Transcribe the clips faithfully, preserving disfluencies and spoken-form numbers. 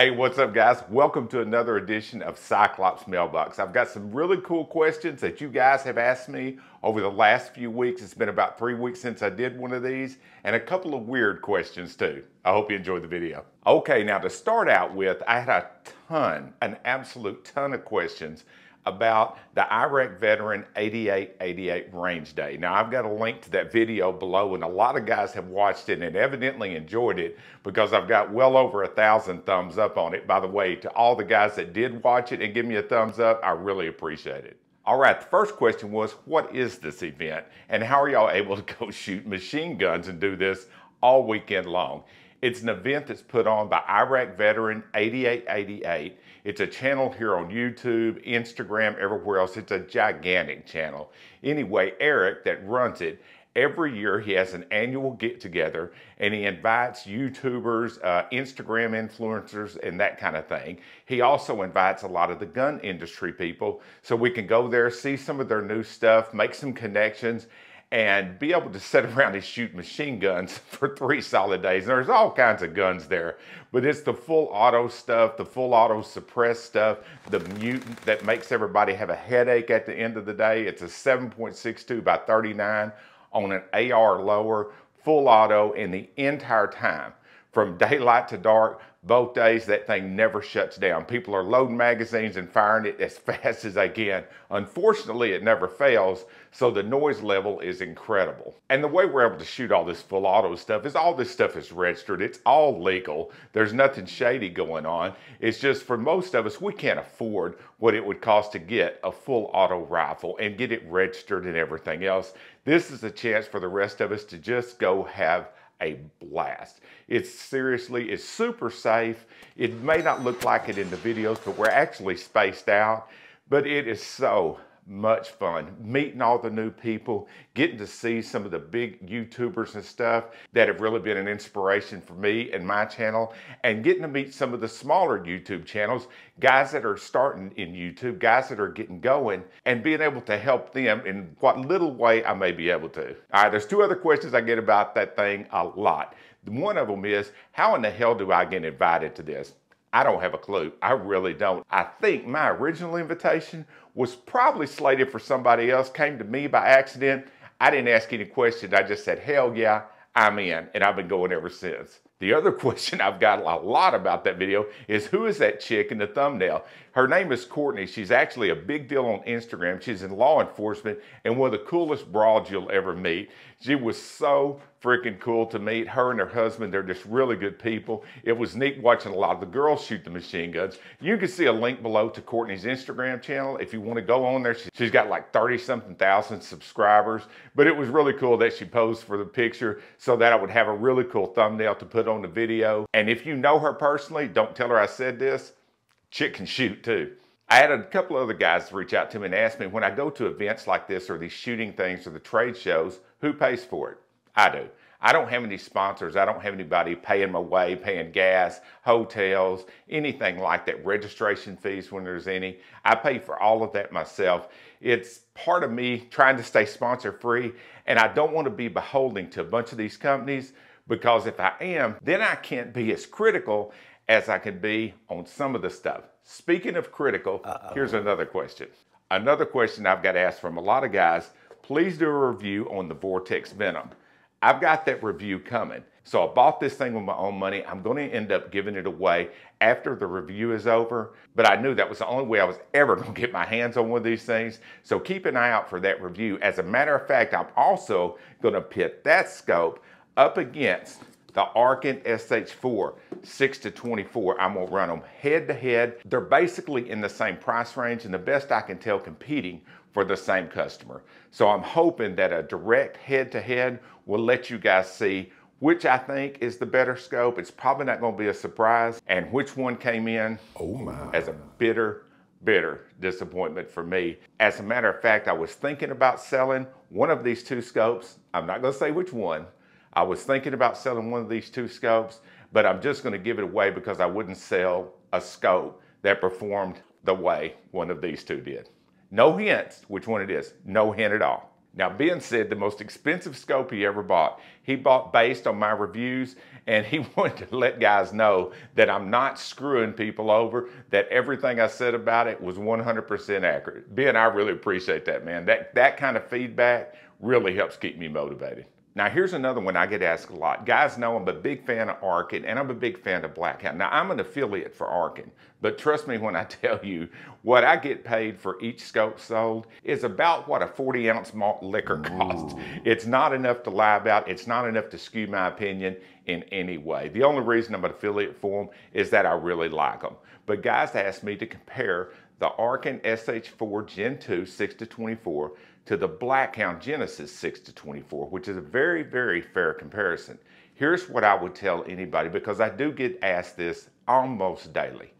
Hey, what's up guys? Welcome to another edition of Cyclops Mailbox. I've got some really cool questions that you guys have asked me over the last few weeks. It's been about three weeks since I did one of these, and a couple of weird questions too. I hope you enjoyed the video. Okay, now to start out with, I had a ton, an absolute ton of questions about the Iraq Veteran eighty-eight eighty-eight Range Day. Now, I've got a link to that video below, and a lot of guys have watched it and evidently enjoyed it because I've got well over a thousand thumbs up on it. By the way, to all the guys that did watch it and give me a thumbs up, I really appreciate it. All right, the first question was, what is this event? And how are y'all able to go shoot machine guns and do this all weekend long? It's an event that's put on by Iraq Veteran eighty-eight eighty-eight. It's a channel here on YouTube, Instagram, everywhere else. It's a gigantic channel. Anyway, Eric that runs it, every year he has an annual get-together and he invites YouTubers, uh, Instagram influencers, and that kind of thing. He also invites a lot of the gun industry people so we can go there, see some of their new stuff, make some connections, and be able to sit around and shoot machine guns for three solid days. And there's all kinds of guns there, but it's the full auto stuff, the full auto suppressed stuff, the mutant that makes everybody have a headache at the end of the day. It's a seven point six two by thirty-nine on an A R lower, full auto, and the entire time, from daylight to dark, both days, that thing never shuts down. People are loading magazines and firing it as fast as they can. Unfortunately, it never fails, so the noise level is incredible. And the way we're able to shoot all this full auto stuff is all this stuff is registered. It's all legal. There's nothing shady going on. It's just for most of us, we can't afford what it would cost to get a full auto rifle and get it registered and everything else. This is a chance for the rest of us to just go have a blast. It's seriously, it's super safe. It may not look like it in the videos, but we're actually spaced out, but it is so much fun meeting all the new people, getting to see some of the big YouTubers and stuff that have really been an inspiration for me and my channel, and getting to meet some of the smaller YouTube channels, guys that are starting in YouTube, guys that are getting going, and being able to help them in what little way I may be able to. All right, there's two other questions I get about that thing a lot. One of them is, how in the hell do I get invited to this? I don't have a clue. I really don't. I think my original invitation was probably slated for somebody else, came to me by accident. I didn't ask any questions. I just said, hell yeah, I'm in. And I've been going ever since. The other question I've got a lot about that video is, who is that chick in the thumbnail? Her name is Courtney. She's actually a big deal on Instagram. She's in law enforcement and one of the coolest broads you'll ever meet. She was so freaking cool to meet. Her and her husband, they're just really good people. It was neat watching a lot of the girls shoot the machine guns. You can see a link below to Courtney's Instagram channel if you want to go on there. She's got like thirty something thousand subscribers, but it was really cool that she posed for the picture so that I would have a really cool thumbnail to put on the video. And if you know her personally, don't tell her I said this, chick can shoot too. I had a couple other guys reach out to me and ask me, when I go to events like this or these shooting things or the trade shows, who pays for it? I do. I don't have any sponsors. I don't have anybody paying my way, paying gas, hotels, anything like that, registration fees when there's any. I pay for all of that myself. It's part of me trying to stay sponsor free, and I don't want to be beholden to a bunch of these companies, because if I am, then I can't be as critical as I can be on some of the stuff. Speaking of critical, uh-oh, here's another question. Another question I've got asked from a lot of guys, please do a review on the Vortex Venom. I've got that review coming. So I bought this thing with my own money. I'm going to end up giving it away after the review is over. But I knew that was the only way I was ever going to get my hands on one of these things. So keep an eye out for that review. As a matter of fact, I'm also going to pit that scope up against the Arken S H four six to twenty-four. I'm going to run them head to head. They're basically in the same price range and the best I can tell competing for the same customer. So I'm hoping that a direct head to head will let you guys see which I think is the better scope. It's probably not going to be a surprise. And which one came in oh my. as a bitter, bitter disappointment for me. As a matter of fact, I was thinking about selling one of these two scopes. I'm not going to say which one. I was thinking about selling one of these two scopes, but I'm just going to give it away because I wouldn't sell a scope that performed the way one of these two did. No hints which one it is. No hint at all. Now, Ben said the most expensive scope he ever bought. He bought based on my reviews, and he wanted to let guys know that I'm not screwing people over, that everything I said about it was one hundred percent accurate. Ben, I really appreciate that, man. That, that kind of feedback really helps keep me motivated. Now, here's another one I get asked a lot. Guys know I'm a big fan of Arken, and I'm a big fan of Blackhound. Now, I'm an affiliate for Arken, but trust me when I tell you, what I get paid for each scope sold is about what a forty ounce malt liquor costs. Ooh. It's not enough to lie about. It's not enough to skew my opinion in any way. The only reason I'm an affiliate for them is that I really like them. But guys asked me to compare the Arken S H four Gen two six to twenty-four to the Blackhound Genesis six to twenty-four, which is a very, very fair comparison. Here's what I would tell anybody, because I do get asked this almost daily.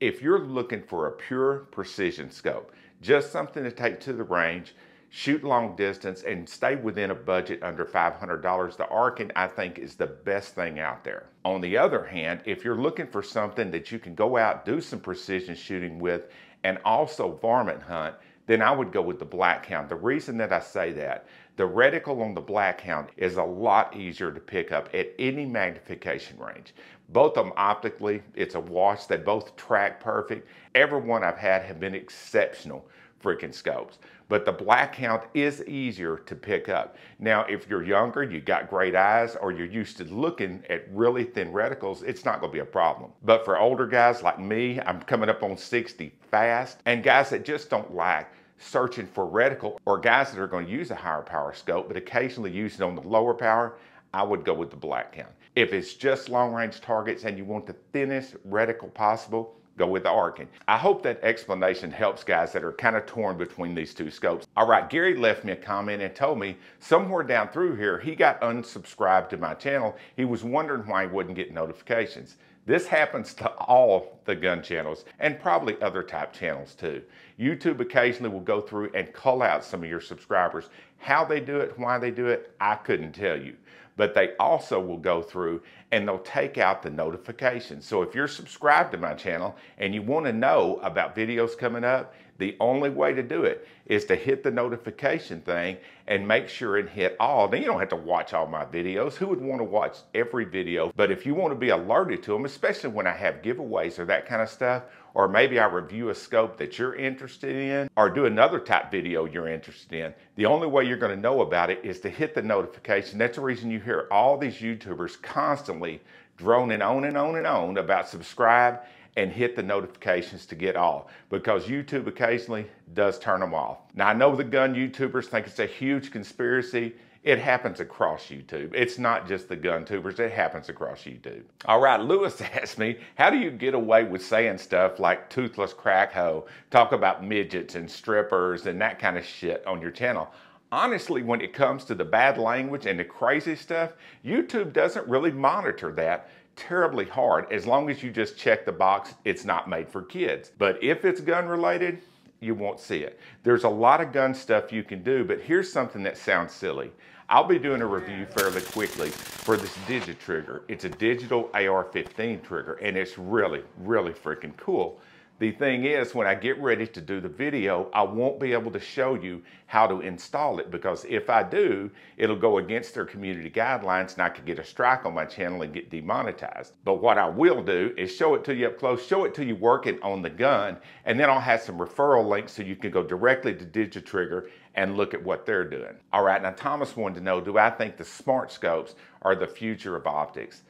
If you're looking for a pure precision scope, just something to take to the range, shoot long distance, and stay within a budget under five hundred dollars, the Arken, I think, is the best thing out there. On the other hand, if you're looking for something that you can go out, do some precision shooting with, and also varmint hunt, then I would go with the Blackhound. The reason that I say that, the reticle on the Blackhound is a lot easier to pick up at any magnification range. Both of them optically, it's a wash. They both track perfect. Everyone I've had have been exceptional freaking scopes, but the Blackhound is easier to pick up. Now, if you're younger, you got great eyes, or you're used to looking at really thin reticles, it's not gonna be a problem. But for older guys like me, I'm coming up on sixty fast, and guys that just don't like searching for reticle, or guys that are gonna use a higher power scope, but occasionally use it on the lower power, I would go with the Blackhound. If it's just long range targets and you want the thinnest reticle possible, go with the Arken. I hope that explanation helps guys that are kind of torn between these two scopes. All right, Gary left me a comment and told me somewhere down through here, he got unsubscribed to my channel. He was wondering why he wouldn't get notifications. This happens to all the gun channels and probably other type channels too. YouTube occasionally will go through and cull out some of your subscribers. How they do it, why they do it, I couldn't tell you. But they also will go through and they'll take out the notifications. So if you're subscribed to my channel and you want to know about videos coming up, the only way to do it is to hit the notification thing and make sure and hit all. Now, you don't have to watch all my videos. Who would want to watch every video? But if you want to be alerted to them, especially when I have giveaways or that kind of stuff, or maybe I review a scope that you're interested in, or do another type video you're interested in, the only way you're going to know about it is to hit the notification. That's the reason you hear all these YouTubers constantly droning on and on and on about subscribe and hit the notifications to get all, because YouTube occasionally does turn them off. Now, I know the gun YouTubers think it's a huge conspiracy. It happens across YouTube. It's not just the gun tubers, it happens across YouTube. All right, Lewis asked me, how do you get away with saying stuff like toothless crack hoe, talk about midgets and strippers and that kind of shit on your channel? Honestly, when it comes to the bad language and the crazy stuff, YouTube doesn't really monitor that terribly hard, as long as you just check the box, it's not made for kids. But if it's gun related, you won't see it. There's a lot of gun stuff you can do, but here's something that sounds silly. I'll be doing a review fairly quickly for this DigiTrigger. It's a digital A R fifteen trigger, and it's really, really freaking cool. The thing is, when I get ready to do the video, I won't be able to show you how to install it, because if I do, it'll go against their community guidelines and I could get a strike on my channel and get demonetized. But what I will do is show it to you up close, show it to you working on the gun, and then I'll have some referral links so you can go directly to DigiTrigger and look at what they're doing. All right, now Thomas wanted to know, do I think the smart scopes are the future of optics?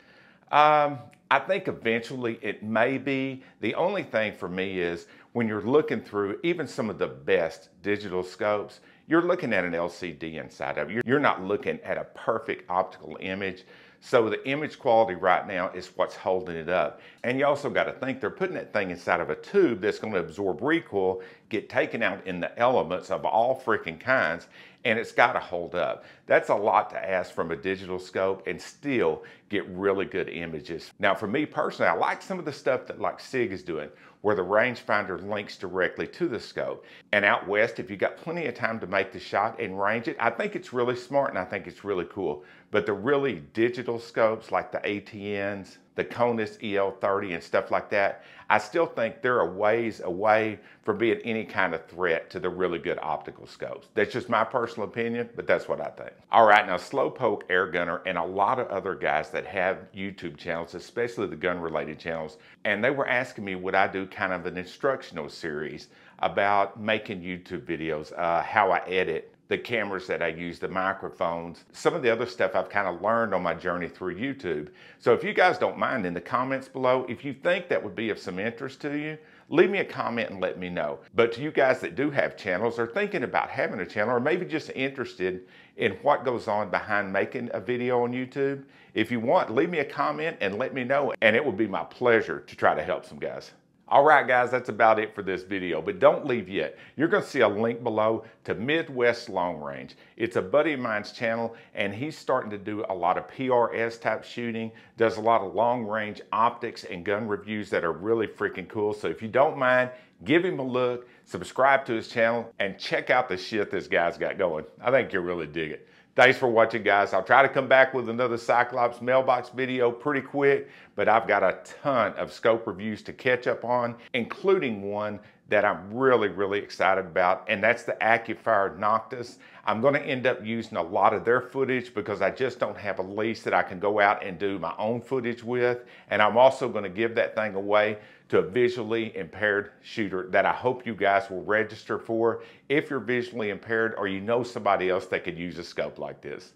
Um, I think eventually it may be. The only thing for me is when you're looking through even some of the best digital scopes, you're looking at an L C D inside of it. You're not looking at a perfect optical image. So the image quality right now is what's holding it up. And you also got to think they're putting that thing inside of a tube that's going to absorb recoil, get taken out in the elements of all freaking kinds, and it's got to hold up. That's a lot to ask from a digital scope and still get really good images. Now, for me personally, I like some of the stuff that like SIG is doing, where the rangefinder links directly to the scope. And out west, if you got plenty of time to make the shot and range it, I think it's really smart and I think it's really cool. But the really digital scopes like the A T Ns, the Conus E L thirty and stuff like that, I still think they're a ways away from being any kind of threat to the really good optical scopes. That's just my personal opinion, but that's what I think. All right, now Slowpoke Airgunner and a lot of other guys that have YouTube channels, especially the gun-related channels, and they were asking me would I do kind of an instructional series about making YouTube videos, uh, how I edit, the cameras that I use, the microphones, some of the other stuff I've kind of learned on my journey through YouTube. So if you guys don't mind, in the comments below, if you think that would be of some interest to you, leave me a comment and let me know. But to you guys that do have channels or thinking about having a channel, or maybe just interested in what goes on behind making a video on YouTube, if you want, leave me a comment and let me know, and it will be my pleasure to try to help some guys. All right, guys, that's about it for this video, but don't leave yet. You're going to see a link below to Midwest Long Range. It's a buddy of mine's channel, and he's starting to do a lot of P R S type shooting, does a lot of long range optics and gun reviews that are really freaking cool. So if you don't mind, give him a look, subscribe to his channel, and check out the shit this guy's got going. I think you'll really dig it. Thanks for watching, guys. I'll try to come back with another Cyclops Mailbox video pretty quick, but I've got a ton of scope reviews to catch up on, including one that I'm really, really excited about, and that's the AccuFire Noctis. I'm gonna end up using a lot of their footage because I just don't have a lease that I can go out and do my own footage with, and I'm also gonna give that thing away to a visually impaired shooter that I hope you guys will register for if you're visually impaired or you know somebody else that could use a scope like this.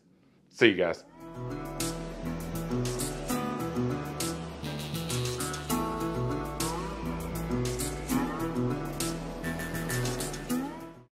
See you guys.